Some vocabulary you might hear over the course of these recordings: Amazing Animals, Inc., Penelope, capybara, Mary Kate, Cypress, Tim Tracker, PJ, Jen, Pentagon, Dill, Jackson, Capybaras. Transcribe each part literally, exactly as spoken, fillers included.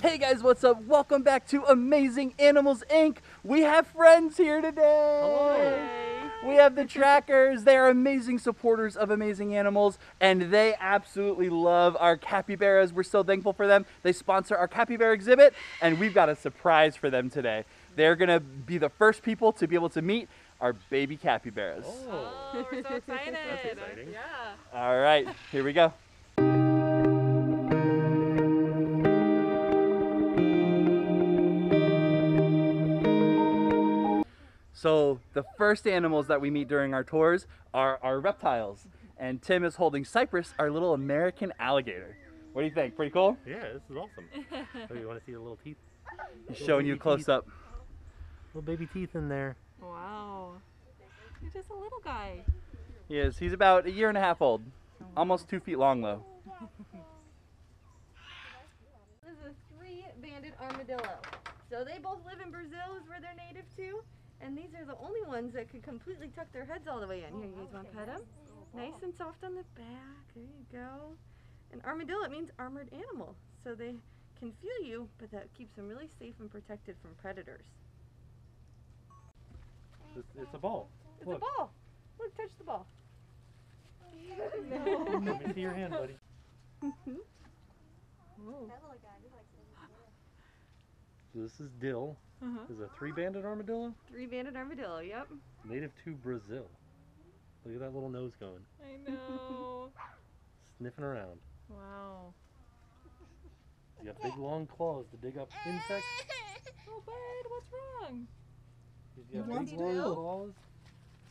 Hey guys, what's up? Welcome back to Amazing Animals, Incorporated. We have friends here today. Hello. We have the Trackers. They are amazing supporters of Amazing Animals, and they absolutely love our capybaras. We're so thankful for them. They sponsor our capybara exhibit, and we've got a surprise for them today. They're gonna be the first people to be able to meet our baby capybaras. Oh, oh we're so excited. That's exciting. Yeah. All right, here we go. So the first animals that we meet during our tours are our reptiles. And Tim is holding Cypress, our little American alligator. What do you think? Pretty cool? Yeah, this is awesome. Oh, you want to see the little teeth? He's little showing you close teeth. Up. Little baby teeth in there. Wow. He's just a little guy. He is. He's about a year and a half old. Almost two feet long, though. This is a three-banded armadillo. So they both live in Brazil, is where they're native to. And these are the only ones that could completely tuck their heads all the way in. Here, you guys want to pet them? Nice and soft on the back. There you go. And armadillo, it means armored animal. So they can feel you, but that keeps them really safe and protected from predators. It's, it's a ball. It's Look. a ball. Look, touch the ball. No. Let me see your hand, buddy. Whoa. So this is Dill. Uh-huh. This is a three-banded armadillo? Three-banded armadillo, yep. Native to Brazil. Look at that little nose going. I know. Sniffing around. Wow. He's got big, long claws to dig up insects. Oh, bud, what's wrong? He's got big, long do? claws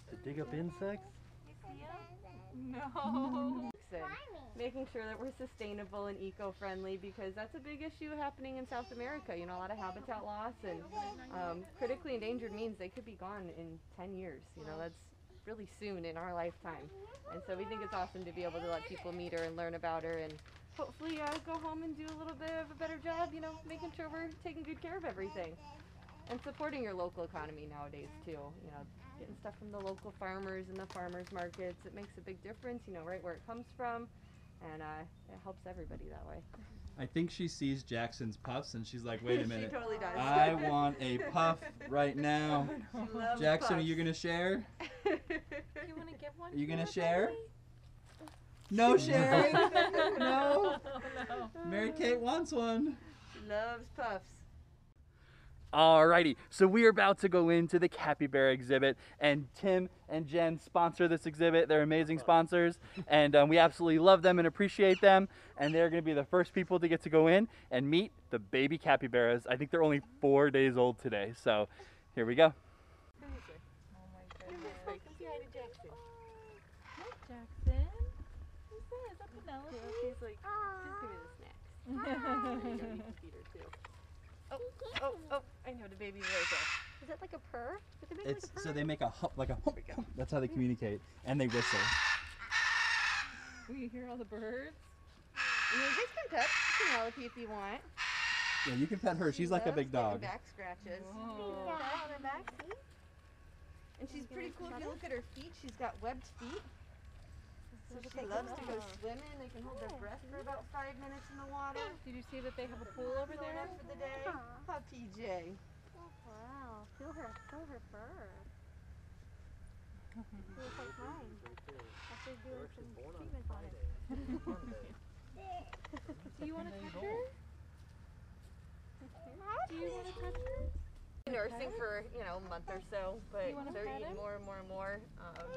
to dig up insects. No. Making sure that we're sustainable and eco-friendly, because that's a big issue happening in South America. You know, a lot of habitat loss, and um, critically endangered means they could be gone in ten years. You know, that's really soon in our lifetime. And so we think it's awesome to be able to let people meet her and learn about her, and hopefully uh, go home and do a little bit of a better job, you know, making sure we're taking good care of everything. And supporting your local economy nowadays, too. You know, getting stuff from the local farmers and the farmers markets. It makes a big difference, you know, right where it comes from. And uh, it helps everybody that way. I think she sees Jackson's puffs and she's like, wait a minute. She totally does. I want a puff right now. She loves Jackson, puffs. Are you going to share? You want to get one? Are you going to share? Baby? No sharing. No. No. No. Mary Kate wants one. She loves puffs. Alrighty, so we are about to go into the capybara exhibit, and Tim and Jen sponsor this exhibit. They're amazing sponsors, and um, we absolutely love them and appreciate them, and they're going to be the first people to get to go in and meet the baby capybaras. I think they're only four days old today, so here we go. Oh my goodness. Hi to Jackson. Hi Jackson. Who's that? Is that Penelope? She's like, just give me the snacks. There you go, you can feed her too. Oh, oh, oh, I know the baby right there. Is that like a purr? They make it's, like a purr? So they make a hump, like a hump. That's how they communicate. And they whistle. You hear all the birds? You guys can pet Penelope if you want. Yeah, you can pet her. She's she like a big dog. Back scratches. Whoa. Whoa. And she's pretty cool. If you look at her feet, she's got webbed feet. So she, she loves to go swimming. They can hold their breath for about five minutes in the water. Did you see that they have a pool over there for the day? Hi, P J. Oh, wow. Feel her, feel her fur. Feels like mine. After doing some treatment on it. Do you want to touch her? Do you want to touch her? Nursing for, you know, a month or so, but they're eating him? more and more and more. Um,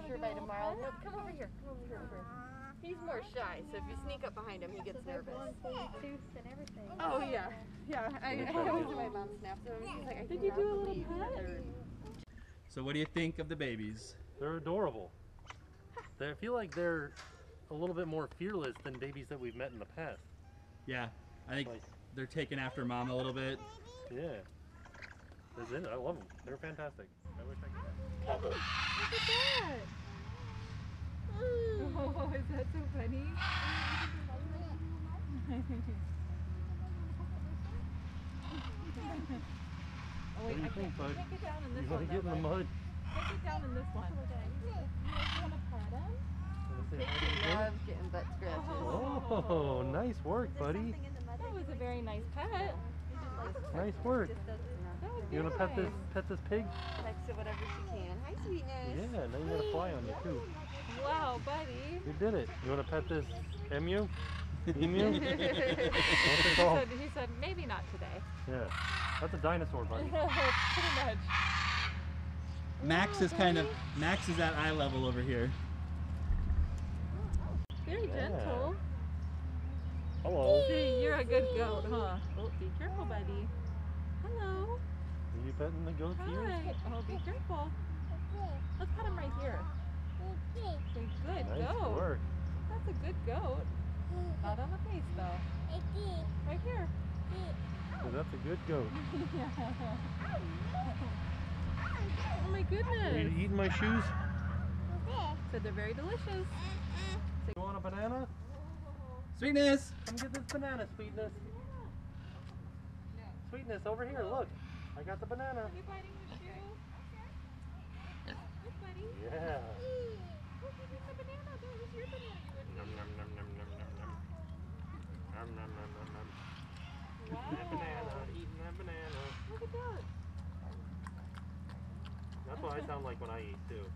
I'm sure by tomorrow. No, come over here. Come over here. Over. He's more shy, so if you sneak up behind him, he gets nervous. And everything. Oh, yeah. Yeah, I, I always do my mom snaps. So she's like, I Did you do a little pet? So what do you think of the babies? They're adorable. They feel like they're a little bit more fearless than babies that we've met in the past. Yeah, I think like, they're taking after mom a little bit. Yeah. That's it. I love them. They're fantastic. I wish I could have them. Look at that! Oh, is that so funny? Oh, wait, I think, bud? Take it down in this you one. You want to get though, in the mud? Take it down in this one. You guys want to pat him? He loves getting butt scratches. Oh, oh, nice work, buddy. That was a very nice pet. Nice work. You want to pet this pet this pig? Next to whatever she can. Hi, sweetness. Yeah, now you got a fly on you, too. Wow, buddy. You did it. You want to pet this emu? Emu? He, said, he said, maybe not today. Yeah. That's a dinosaur, buddy. Pretty much. Max oh, is buddy. kind of, Max is at eye level over here. Very yeah. gentle. Hello. Hey, you're a good goat, huh? Oh, be careful, buddy. Hello. Are you petting the goat here? Oh, be careful. Let's pet him right here. Good nice goat. Work. That's a good goat. Not on the face though. Right here. Oh, that's a good goat. Yeah. Oh my goodness. Are you eating my shoes? Said they're very delicious. You want a banana? Sweetness! Come get this banana, Sweetness. Sweetness, over here, look. I got the banana. Are you biting the shoe? Okay. Good, buddy. Yeah. Look, you ate the banana. That was your banana. Nom, nom, nom, nom, nom, nom, nom. Nom, nom, nom, nom, nom. Wow. Eating that banana, eating that banana. Look at that. That's what I sound like when I eat, too.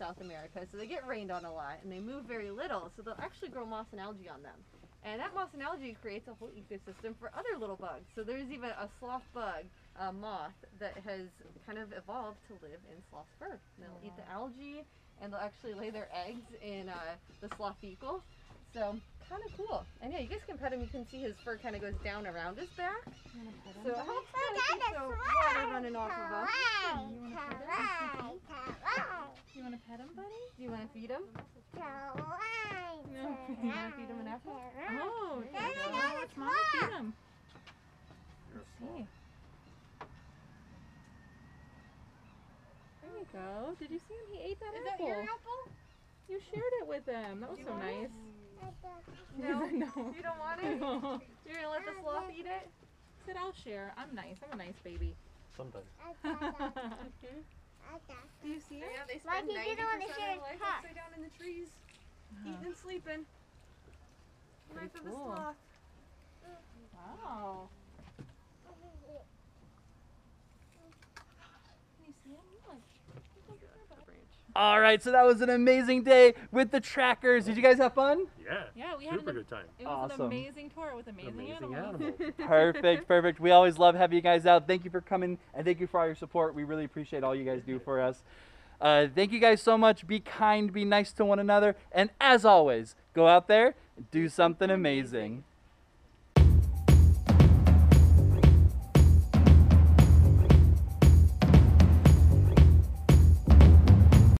South America, so they get rained on a lot and they move very little, so they'll actually grow moss and algae on them, and that moss and algae creates a whole ecosystem for other little bugs. So there's even a sloth bug, a moth, that has kind of evolved to live in sloth fur. They'll yeah. eat the algae and they'll actually lay their eggs in uh, the sloth fecal, so kind of cool. And yeah, you guys can pet him. You can see his fur kind of goes down around his back, so it helps kind of keep the water running off of him. You want to pet him, buddy? Do you want to feed him? No. You want to feed him an apple? Oh, let's mama feed him. Let's see. There you go. Did you see him? He ate that Is apple. Is that your apple? You shared it with him. That was so nice. No? No. You don't want it? No. You're going to let the sloth eat it? He said, I'll share. I'm nice. I'm a nice baby. Sometimes. Okay. Do you see it? Yeah, they spend ninety percent of their life upside down in the trees, yeah. eating and sleeping. Right for cool. the sloth. Wow. Can you see him? Look. All right, so that was an amazing day with the Trackers. Did you guys have fun? Yeah. Yeah, we had super an, good time. It was awesome. An amazing tour with amazing, amazing animals. Animal. Perfect, perfect. We always love having you guys out. Thank you for coming, and thank you for all your support. We really appreciate all you guys do for us. Uh, thank you guys so much. Be kind, be nice to one another, and as always, go out there and do something amazing.